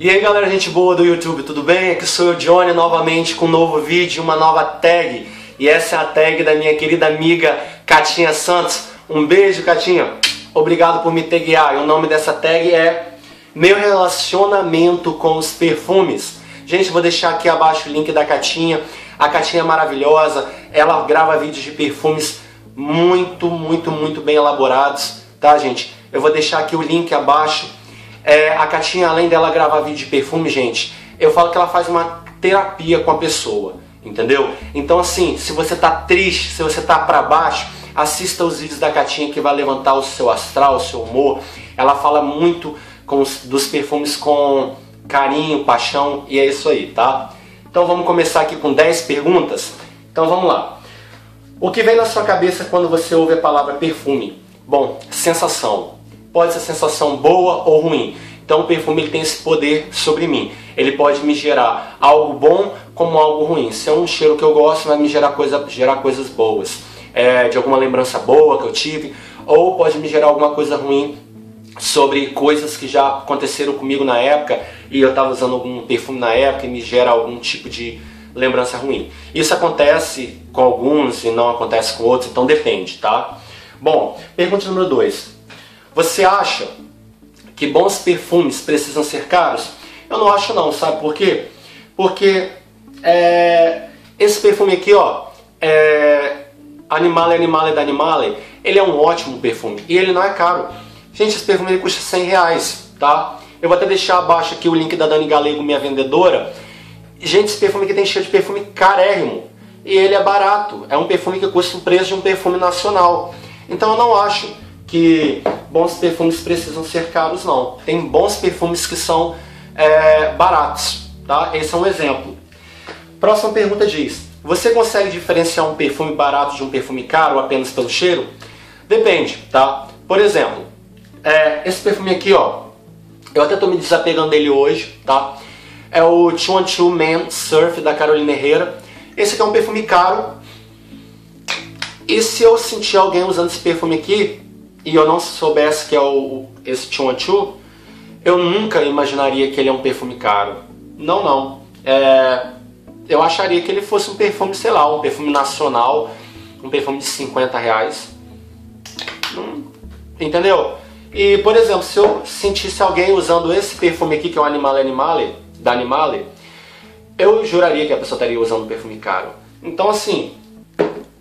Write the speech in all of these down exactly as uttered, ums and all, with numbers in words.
E aí galera, gente boa do YouTube, tudo bem? Aqui sou eu, Johnny, novamente com um novo vídeo, uma nova tag. E essa é a tag da minha querida amiga Catinha Santos. Um beijo, Catinha. Obrigado por me taguear. E o nome dessa tag é Meu Relacionamento com os Perfumes. Gente, vou deixar aqui abaixo o link da Catinha. A Catinha é maravilhosa. Ela grava vídeos de perfumes muito, muito, muito bem elaborados. Tá, gente? Eu vou deixar aqui o link abaixo. É, a Catinha, além dela gravar vídeo de perfume, gente, eu falo que ela faz uma terapia com a pessoa, entendeu? Então, assim, se você tá triste, se você tá pra baixo, assista os vídeos da Catinha que vai levantar o seu astral, o seu humor. Ela fala muito com os, dos perfumes com carinho, paixão, e é isso aí, tá? Então vamos começar aqui com dez perguntas. Então vamos lá. O que vem na sua cabeça quando você ouve a palavra perfume? Bom, sensação. Pode ser sensação boa ou ruim. Então o perfume ele tem esse poder sobre mim. Ele pode me gerar algo bom como algo ruim. Se é um cheiro que eu gosto, vai me gerar, coisa, gerar coisas boas. É, de alguma lembrança boa que eu tive. Ou pode me gerar alguma coisa ruim sobre coisas que já aconteceram comigo na época. E eu estava usando algum perfume na época e me gera algum tipo de lembrança ruim. Isso acontece com alguns e não acontece com outros. Então depende, tá? Bom, pergunta número dois. Você acha que bons perfumes precisam ser caros? Eu não acho não, sabe por quê? Porque é, esse perfume aqui, ó, é, Animale, Animale da Animale, ele é um ótimo perfume e ele não é caro. Gente, esse perfume ele custa cem reais, tá? Eu vou até deixar abaixo aqui o link da Dani Galego, minha vendedora. Gente, esse perfume aqui tem cheiro de perfume carérrimo e ele é barato. É um perfume que custa o preço de um perfume nacional. Então eu não acho que bons perfumes precisam ser caros, não. Tem bons perfumes que são é, baratos, tá? Esse é um exemplo. Próxima pergunta diz: você consegue diferenciar um perfume barato de um perfume caro apenas pelo cheiro? Depende, tá? Por exemplo, é, esse perfume aqui, ó, eu até tô me desapegando dele hoje, tá? É o dois um dois Men Surf da Carolina Herrera. Esse aqui é um perfume caro. E se eu sentir alguém usando esse perfume aqui e eu não soubesse que é o, esse dois um dois, eu nunca imaginaria que ele é um perfume caro. Não, não. É, eu acharia que ele fosse um perfume, sei lá, um perfume nacional, um perfume de cinquenta reais. Hum, entendeu? E, por exemplo, se eu sentisse alguém usando esse perfume aqui, que é o Animale Animale, da Animale, eu juraria que a pessoa estaria usando um perfume caro. Então, assim,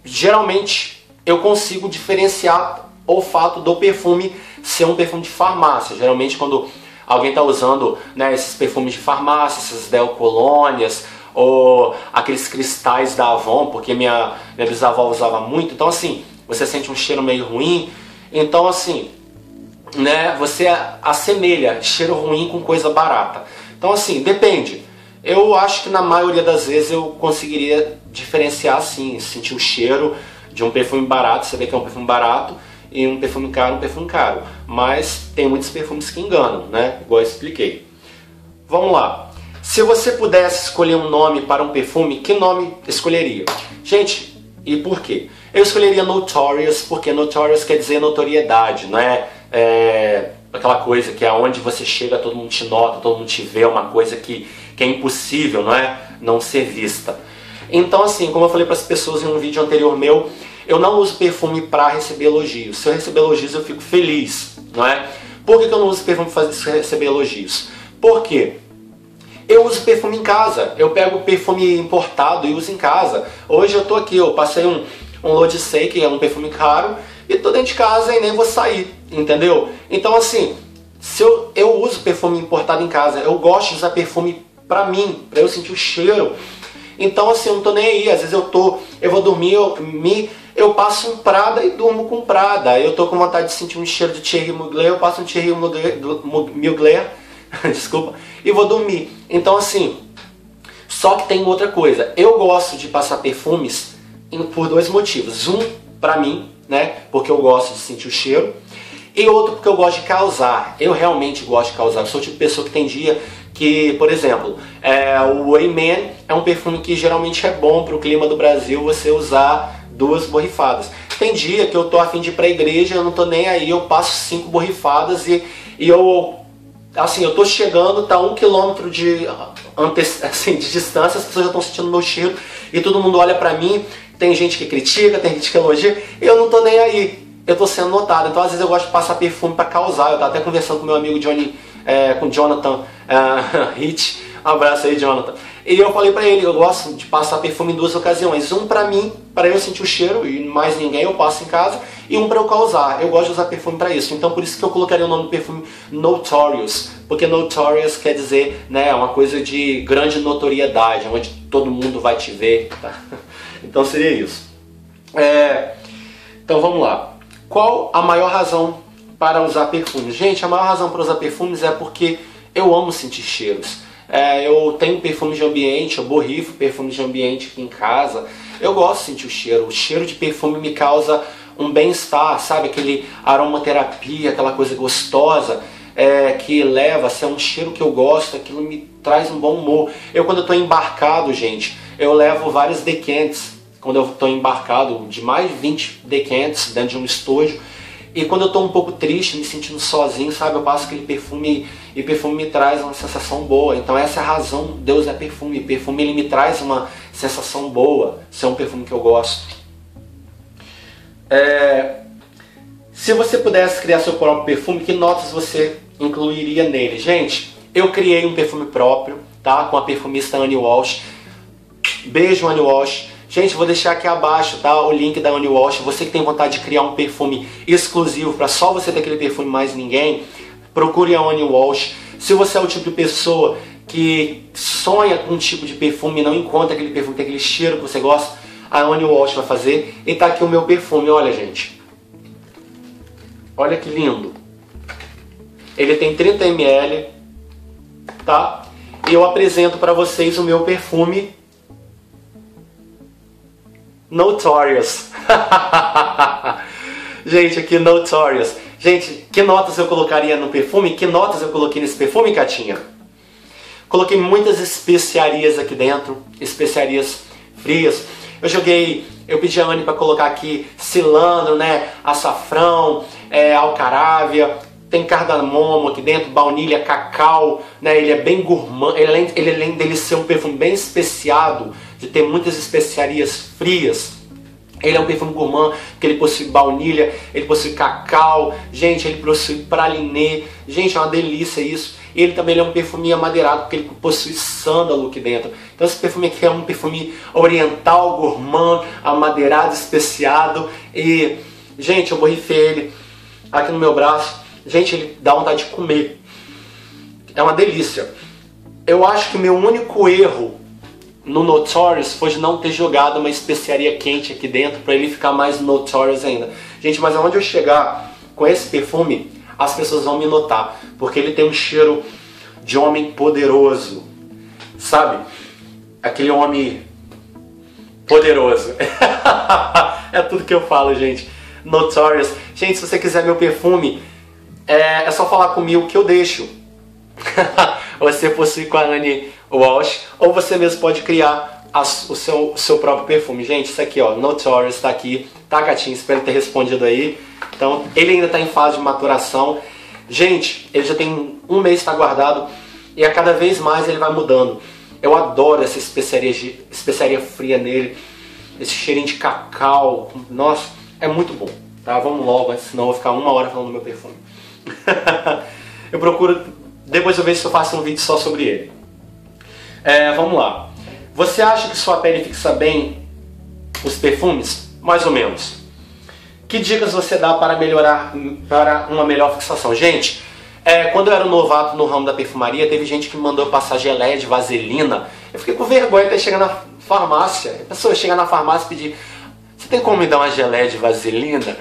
geralmente eu consigo diferenciar o fato do perfume ser um perfume de farmácia. Geralmente quando alguém está usando, né, esses perfumes de farmácia, essas delcolônias ou aqueles cristais da Avon, porque minha, minha bisavó usava muito, então assim, você sente um cheiro meio ruim, então assim, né, você assemelha cheiro ruim com coisa barata. Então assim, depende. Eu acho que na maioria das vezes eu conseguiria diferenciar assim, sentir o cheiro de um perfume barato, você vê que é um perfume barato, e um perfume caro, um perfume caro. Mas tem muitos perfumes que enganam, né? Igual eu expliquei. Vamos lá. Se você pudesse escolher um nome para um perfume, que nome escolheria? Gente, e por quê? Eu escolheria Notorious, porque Notorious quer dizer notoriedade, não é? É aquela coisa que é onde você chega, todo mundo te nota, todo mundo te vê, uma coisa que, que é impossível, não é? Não ser vista. Então assim, como eu falei para as pessoas em um vídeo anterior meu, eu não uso perfume para receber elogios. Se eu receber elogios, eu fico feliz, não é? Por que eu não uso perfume para receber elogios? Por quê? Eu uso perfume em casa. Eu pego perfume importado e uso em casa. Hoje eu tô aqui, eu passei um, um Lodicei, que é um perfume caro, e tô dentro de casa e nem vou sair, entendeu? Então assim, se eu, eu uso perfume importado em casa, eu gosto de usar perfume para mim, para eu sentir o cheiro. Então assim, eu não tô nem aí. Às vezes eu tô, eu vou dormir, eu me... Eu passo um Prada e durmo com Prada. Eu tô com vontade de sentir um cheiro de Thierry Mugler, eu passo um Thierry Mugler, desculpa, e vou dormir. Então assim, só que tem outra coisa. Eu gosto de passar perfumes por dois motivos. Um, pra mim, né, porque eu gosto de sentir o cheiro. E outro, porque eu gosto de causar. Eu realmente gosto de causar. Eu sou o tipo de pessoa que tem dia que, por exemplo, é, o Amen é um perfume que geralmente é bom pro clima do Brasil você usar duas borrifadas. Tem dia que eu tô afim de ir pra igreja, eu não tô nem aí, eu passo cinco borrifadas e, e eu assim, eu tô chegando, tá um quilômetro de, assim, de distância, as pessoas já estão sentindo meu cheiro e todo mundo olha pra mim, tem gente que critica, tem gente que elogia, e eu não tô nem aí, eu tô sendo notado. Então às vezes eu gosto de passar perfume pra causar. Eu tava até conversando com meu amigo Johnny, é, com Jonathan é, Hitch, um abraço aí, Jonathan. E eu falei pra ele, eu gosto de passar perfume em duas ocasiões, um pra mim, pra eu sentir o cheiro e mais ninguém, eu passo em casa, e um pra eu causar, eu gosto de usar perfume pra isso. Então por isso que eu colocaria o nome do perfume Notorious, porque Notorious quer dizer, né, uma coisa de grande notoriedade, onde todo mundo vai te ver, tá? Então seria isso. É, então vamos lá. Qual a maior razão para usar perfumes? Gente, a maior razão para usar perfumes é porque eu amo sentir cheiros. É, eu tenho perfume de ambiente, eu borrifo perfume de ambiente aqui em casa. Eu gosto de sentir o cheiro. O cheiro de perfume me causa um bem-estar, sabe? Aquele aromaterapia, aquela coisa gostosa é, que leva, se é um cheiro que eu gosto, aquilo me traz um bom humor. Eu, quando eu estou embarcado, gente, eu levo vários decantes. Quando eu estou embarcado, de mais de vinte decantes dentro de um estojo. E quando eu estou um pouco triste, me sentindo sozinho, sabe, eu passo aquele perfume e perfume me traz uma sensação boa. Então essa é a razão, Deus é perfume. Perfume ele me traz uma sensação boa, se é um perfume que eu gosto. É... Se você pudesse criar seu próprio perfume, que notas você incluiria nele? Gente, eu criei um perfume próprio, tá? Com a perfumista Ane Walsh. Beijo, Ane Walsh. Gente, vou deixar aqui abaixo, tá, o link da Ane Walsh. Você que tem vontade de criar um perfume exclusivo para só você ter aquele perfume, mais ninguém, procure a Ane Walsh. Se você é o tipo de pessoa que sonha com um tipo de perfume e não encontra aquele perfume, tem aquele cheiro que você gosta, a Ane Walsh vai fazer. E tá aqui o meu perfume, olha, gente. Olha que lindo. Ele tem trinta mililitros, tá? E eu apresento para vocês o meu perfume Notorious. Gente, aqui Notorious. Gente, que notas eu colocaria no perfume? Que notas eu coloquei nesse perfume, Catinha? Coloquei muitas especiarias aqui dentro, especiarias frias. Eu joguei, eu pedi a Ane para colocar aqui cilantro, né, açafrão, é, alcarávia, tem cardamomo aqui dentro, baunilha, cacau, né? Ele é bem gourmand, ele, ele além dele ser um perfume bem especiado, de ter muitas especiarias frias, ele é um perfume gourmand, porque ele possui baunilha, ele possui cacau, gente, ele possui praliné, gente, é uma delícia isso. E ele também ele é um perfume amadeirado, porque ele possui sândalo aqui dentro. Então esse perfume aqui é um perfume oriental, gourmand, amadeirado, especiado. E, gente, eu borrifei ele aqui no meu braço, gente, ele dá vontade de comer, é uma delícia. Eu acho que meu único erro no Notorious foi de não ter jogado uma especiaria quente aqui dentro para ele ficar mais Notorious ainda. Gente, mas aonde eu chegar com esse perfume, as pessoas vão me notar, porque ele tem um cheiro de homem poderoso, sabe? Aquele homem poderoso. É tudo que eu falo, gente. Notorious. Gente, se você quiser meu perfume, é, é só falar comigo que eu deixo. Você possui com a Ane Walsh, ou você mesmo pode criar a, o seu, seu próprio perfume. Gente, isso aqui, ó, Notorious, tá aqui, tá, Catinha? Espero ter respondido aí. Então, ele ainda tá em fase de maturação. Gente, ele já tem um mês, tá guardado, e a cada vez mais ele vai mudando. Eu adoro essa especiaria, especiaria fria nele, esse cheirinho de cacau, nossa, é muito bom, tá? Vamos logo, senão eu vou ficar uma hora falando do meu perfume. Eu procuro, depois eu vejo se eu faço um vídeo só sobre ele. É, vamos lá. Você acha que sua pele fixa bem os perfumes? Mais ou menos. Que dicas você dá para melhorar, para uma melhor fixação? Gente, é, quando eu era um novato no ramo da perfumaria, teve gente que me mandou passar geleia de vaselina. Eu fiquei com vergonha até chegar na farmácia. A pessoa chega na farmácia e pedir: você tem como me dar uma geleia de vaselina?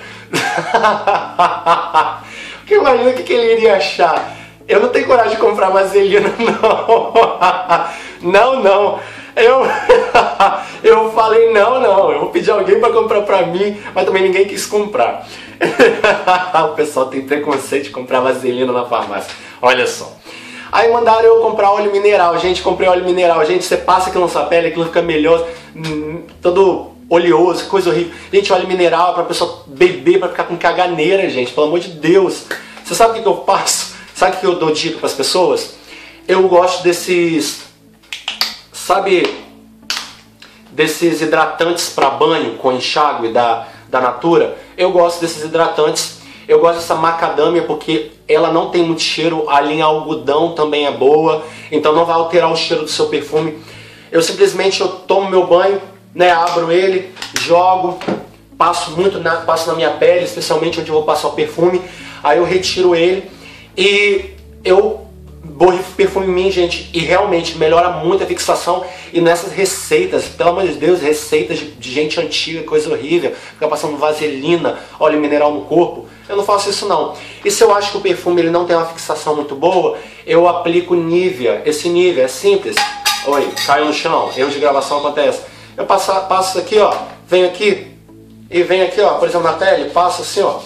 Porque imagina o que ele iria achar. Eu não tenho coragem de comprar vaselina, não. Não, não. Eu, eu falei, não, não. Eu vou pedir alguém para comprar para mim, mas também ninguém quis comprar. O pessoal tem preconceito de comprar vaselina na farmácia. Olha só. Aí mandaram eu comprar óleo mineral. Gente, comprei óleo mineral. Gente, você passa aquilo na sua pele, aquilo fica melhor. Todo oleoso, coisa horrível. Gente, óleo mineral é para pessoa beber, para ficar com caganeira, gente. Pelo amor de Deus. Você sabe o que eu passo? Sabe o que eu dou dica para as pessoas? Eu gosto desses, sabe, desses hidratantes para banho com enxágue da, da Natura. Eu gosto desses hidratantes. Eu gosto dessa macadâmia porque ela não tem muito cheiro. A linha algodão também é boa, então não vai alterar o cheiro do seu perfume. Eu simplesmente eu tomo meu banho, né, abro ele, jogo, passo muito na, passo na minha pele, especialmente onde eu vou passar o perfume. Aí eu retiro ele e eu borrifo perfume em mim, gente, e realmente melhora muito a fixação. E nessas receitas, pelo amor de Deus, receitas de gente antiga, coisa horrível, ficar passando vaselina, óleo mineral no corpo, eu não faço isso não. E se eu acho que o perfume ele não tem uma fixação muito boa, eu aplico Nivea. Esse Nivea é simples. Oi, caiu no chão, erro de gravação acontece. Eu passo, passo aqui, ó, venho aqui, e venho aqui, ó, por exemplo, na pele, passo assim, ó.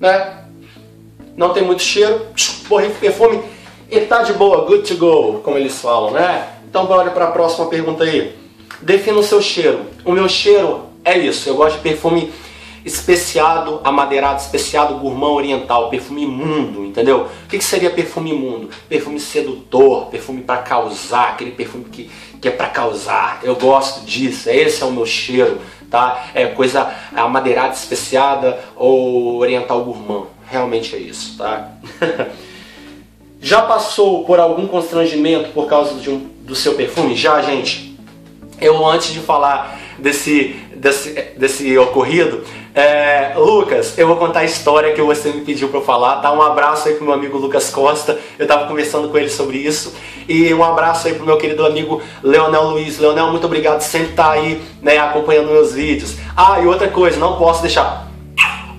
Né? Não tem muito cheiro, borrifo o perfume e tá de boa, good to go, como eles falam, né? Então bora para a próxima pergunta aí. Defina o seu cheiro. O meu cheiro é isso, eu gosto de perfume especiado, amadeirado, especiado, gourmand oriental, perfume imundo, entendeu? O que, que seria perfume imundo? Perfume sedutor, perfume para causar, aquele perfume que, que é para causar. Eu gosto disso, esse é o meu cheiro, tá? É coisa amadeirada, especiada ou oriental gourmand. Realmente é isso, tá? Já passou por algum constrangimento por causa de um, do seu perfume? Já, gente. Eu, antes de falar desse, desse, desse ocorrido, é, Lucas, eu vou contar a história que você me pediu pra eu falar. Tá? Um abraço aí pro meu amigo Lucas Costa. Eu tava conversando com ele sobre isso. E um abraço aí pro meu querido amigo Leonel Luiz. Leonel, muito obrigado. Sempre tá aí, né, acompanhando meus vídeos. Ah, e outra coisa, não posso deixar...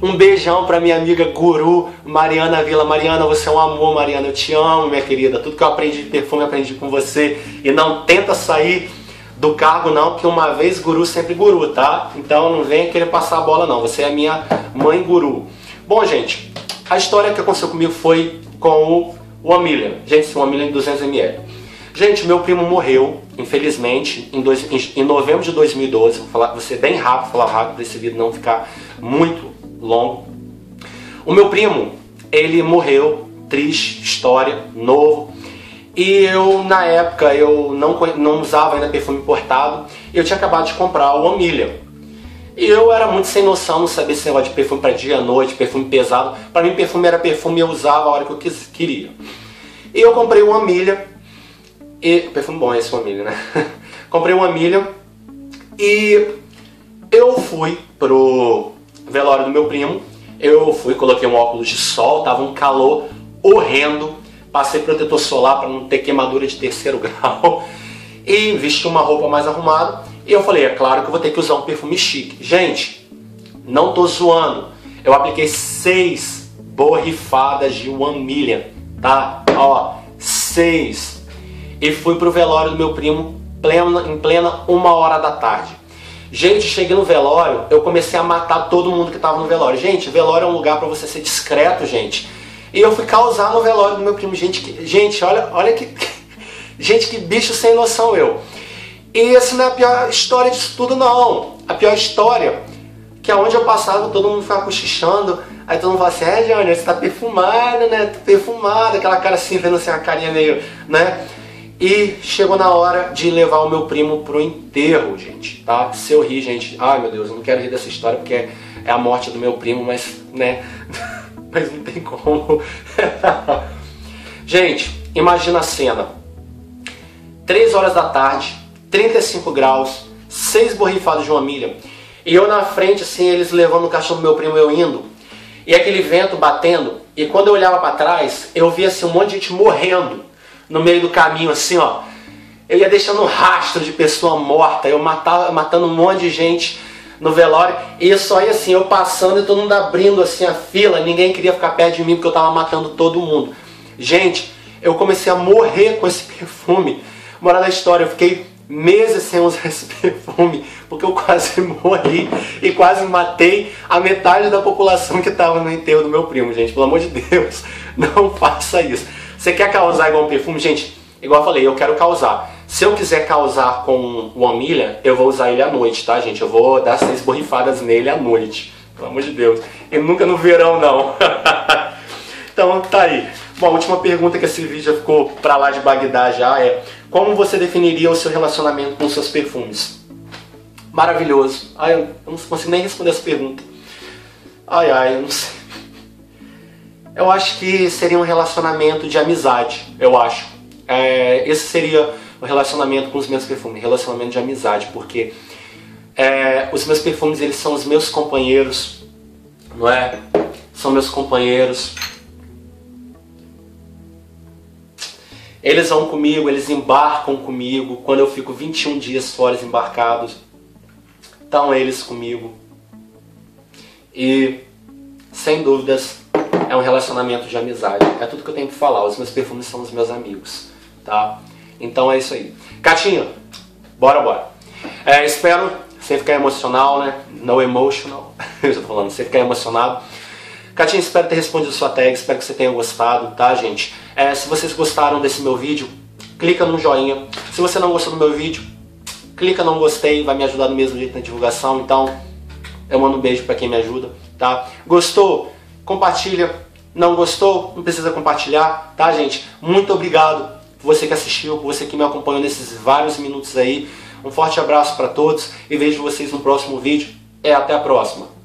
Um beijão pra minha amiga guru, Mariana Vila. Mariana, você é um amor, Mariana. Eu te amo, minha querida. Tudo que eu aprendi de perfume, eu aprendi com você. E não tenta sair do cargo, não, porque uma vez guru, sempre guru, tá? Então não venha querer passar a bola, não. Você é a minha mãe guru. Bom, gente, a história que aconteceu comigo foi com o One Million. Gente, o One Million duzentos mililitros. Gente, meu primo morreu, infelizmente, em, dois, em, em novembro de dois mil e doze. Vou, falar, vou ser bem rápido, falar rápido pra esse vídeo não ficar muito... longo. O meu primo, ele morreu, triste história, novo. E eu, na época, eu não, não usava ainda perfume importado. Eu tinha acabado de comprar o One Million. E eu era muito sem noção, não sabia esse negócio de perfume para dia, noite, perfume pesado. Para mim, perfume era perfume, eu usava a hora que eu quis, queria. E eu comprei o One Million. E, perfume bom é esse One Million, né? Comprei o One Million. E eu fui pro... velório do meu primo, eu fui, coloquei um óculos de sol, tava um calor horrendo, passei protetor solar para não ter queimadura de terceiro grau e vesti uma roupa mais arrumada e eu falei, é claro que eu vou ter que usar um perfume chique. Gente, não tô zoando, eu apliquei seis borrifadas de One Million, tá? Ó, seis. E fui pro velório do meu primo plena, em plena uma hora da tarde. Gente, cheguei no velório, eu comecei a matar todo mundo que tava no velório. Gente, velório é um lugar para você ser discreto, gente. E eu fui causar no velório do meu primo. Gente, que, gente olha, olha que... gente, que bicho sem noção eu. E essa não é a pior história disso tudo, não. A pior história, que aonde eu passava, todo mundo ficava cochichando. Aí todo mundo falava assim, é, Johnny, você tá perfumada, né? Tá perfumada, aquela cara assim, vendo assim, uma carinha meio, né? E chegou na hora de levar o meu primo pro enterro, gente, tá? Se eu rir, gente, ai meu Deus, eu não quero rir dessa história porque é, é a morte do meu primo, mas, né, mas não tem como. Gente, imagina a cena. três horas da tarde, trinta e cinco graus, seis borrifadas de uma milha. E eu na frente, assim, eles levando o caixão do meu primo, eu indo. E aquele vento batendo, e quando eu olhava pra trás, eu via, assim, um monte de gente morrendo. No meio do caminho, assim, ó, eu ia deixando um rastro de pessoa morta, eu matava, matando um monte de gente no velório, e só ia assim, eu passando e todo mundo abrindo assim a fila, ninguém queria ficar perto de mim porque eu tava matando todo mundo. Gente, eu comecei a morrer com esse perfume. Moral da história, eu fiquei meses sem usar esse perfume, porque eu quase morri e quase matei a metade da população que tava no enterro do meu primo, gente, pelo amor de Deus, não faça isso. Você quer causar igual um perfume? Gente, igual eu falei, eu quero causar. Se eu quiser causar com o One Million, eu vou usar ele à noite, tá, gente? Eu vou dar seis borrifadas nele à noite. Pelo amor de Deus. E nunca no verão, não. Então, tá aí. Bom, a última pergunta, que esse vídeo já ficou pra lá de Bagdá já, é: como você definiria o seu relacionamento com seus perfumes? Maravilhoso. Ai, eu não consigo nem responder essa pergunta. Ai, ai, eu não sei. Eu acho que seria um relacionamento de amizade, eu acho. É, esse seria o relacionamento com os meus perfumes, relacionamento de amizade, porque é, os meus perfumes, eles são os meus companheiros, não é? São meus companheiros. Eles vão comigo, eles embarcam comigo. Quando eu fico vinte e um dias fora, embarcados, estão eles comigo. E, sem dúvidas, é um relacionamento de amizade. É tudo que eu tenho que falar. Os meus perfumes são os meus amigos, tá? Então é isso aí. Catinha, bora, bora. É, espero, sem ficar emocional, né? No emotional. Eu já tô falando, sem ficar emocionado. Catinha, espero ter respondido sua tag. Espero que você tenha gostado, tá, gente? É, se vocês gostaram desse meu vídeo, clica no joinha. Se você não gostou do meu vídeo, clica no gostei. Vai me ajudar do mesmo jeito na divulgação. Então, eu mando um beijo pra quem me ajuda, tá? Gostou? Compartilha. Não gostou? Não precisa compartilhar, tá, gente? Muito obrigado por você que assistiu, por você que me acompanhou nesses vários minutos aí. Um forte abraço para todos e vejo vocês no próximo vídeo. É, até a próxima.